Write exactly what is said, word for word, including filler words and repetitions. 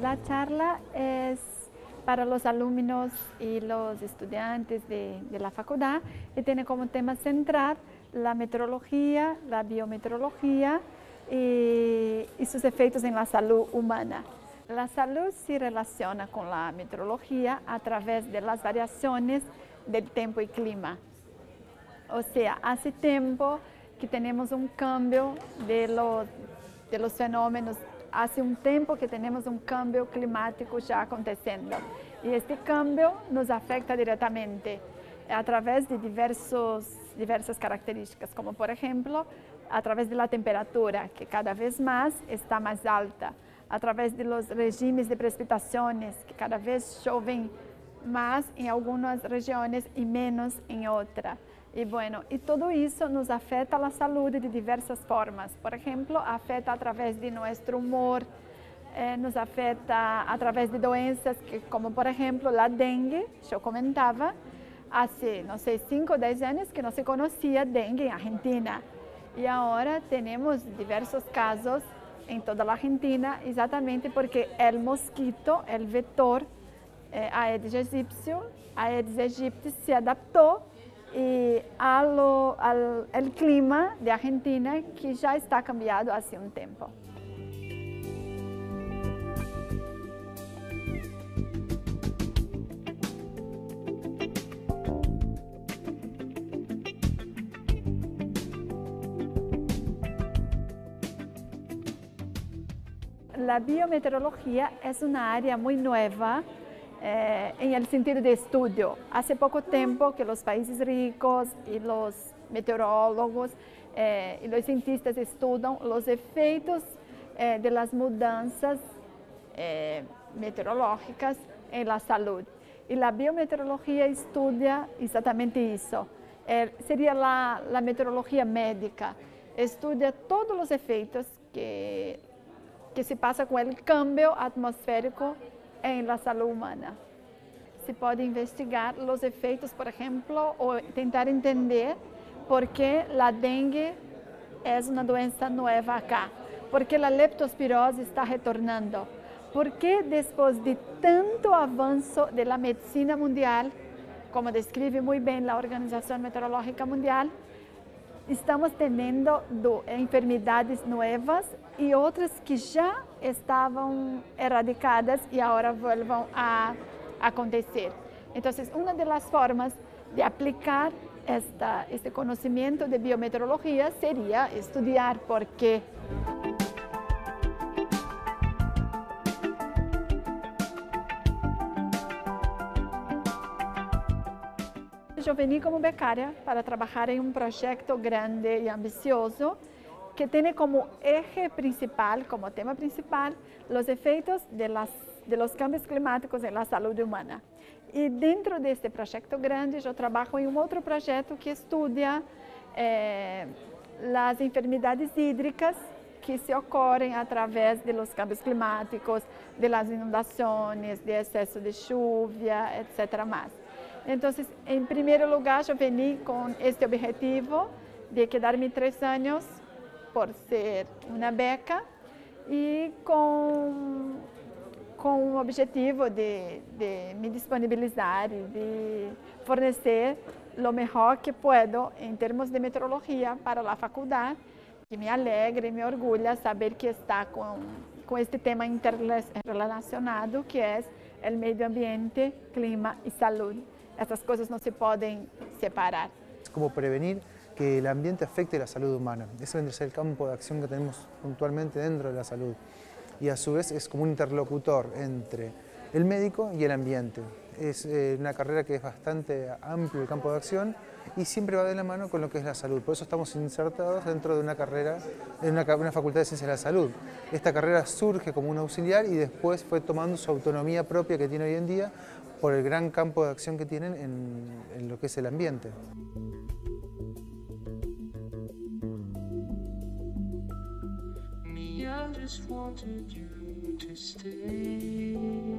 La charla es para los alumnos y los estudiantes de, de la facultad y tiene como tema central la meteorología, la biometeorología y, y sus efectos en la salud humana. La salud se relaciona con la meteorología a través de las variaciones del tiempo y clima. O sea, hace tiempo que tenemos un cambio de los, de los fenómenos. Hace un tiempo que tenemos un cambio climático ya aconteciendo y este cambio nos afecta directamente a través de diversos, diversas características, como por ejemplo a través de la temperatura, que cada vez más está más alta, a través de los regímenes de precipitaciones, que cada vez llueven más en algunas regiones y menos en otras. Y bueno, y todo eso nos afecta a la salud de diversas formas. Por ejemplo, afecta a través de nuestro humor, eh, nos afecta a través de dolencias que, como por ejemplo la dengue. Yo comentaba hace, no sé, cinco o diez años que no se conocía dengue en Argentina. Y ahora tenemos diversos casos en toda la Argentina, exactamente porque el mosquito, el vector eh, Aedes aegypti, Aedes aegypti se adaptó y a lo, al el clima de Argentina, que ya está cambiado hace un tiempo. La biometeorología es una área muy nueva Eh, en el sentido de estudio. Hace poco tiempo que los países ricos y los meteorólogos eh, y los cientistas estudian los efectos eh, de las mudanzas eh, meteorológicas en la salud. Y la biometeorología estudia exactamente eso. Eh, sería la, la meteorología médica. Estudia todos los efectos que, que se pasa con el cambio atmosférico en la salud humana. Se puede investigar los efectos, por ejemplo, o intentar entender por qué la dengue es una doença nueva acá, por qué la leptospirose está retornando, por qué después de tanto avance de la medicina mundial, como describe muy bien la Organización Meteorológica Mundial, estamos teniendo enfermedades nuevas y otras que ya estaban erradicadas y ahora vuelvan a acontecer. Entonces, una de las formas de aplicar esta, este conocimiento de biometeorología sería estudiar por qué. Yo vení como becaria para trabajar en un proyecto grande y ambicioso que tiene como eje principal, como tema principal, los efectos de, las, de los cambios climáticos en la salud humana. Y dentro de este proyecto grande yo trabajo en un otro proyecto que estudia eh, las enfermedades hídricas que se ocurren a través de los cambios climáticos, de las inundaciones, de exceso de lluvia, etcétera más. Entonces, en primer lugar, yo vení con este objetivo de quedarme tres años por ser una beca y con, con un objetivo de, de me disponibilizar y de fornecer lo mejor que puedo en términos de meteorología para la facultad, que me alegra y me orgulla saber que está con, con este tema interrelacionado que es el medio ambiente, clima y salud. Estas cosas no se pueden separar. Es como prevenir que el ambiente afecte la salud humana. Ese es el campo de acción que tenemos puntualmente dentro de la salud. Y a su vez es como un interlocutor entre el médico y el ambiente. Es eh, una carrera que es bastante amplio el campo de acción y siempre va de la mano con lo que es la salud. Por eso estamos insertados dentro de una carrera, en una, una facultad de ciencias de la salud. Esta carrera surge como un auxiliar y después fue tomando su autonomía propia que tiene hoy en día por el gran campo de acción que tienen en, en lo que es el ambiente. Me, I just wanted you to stay.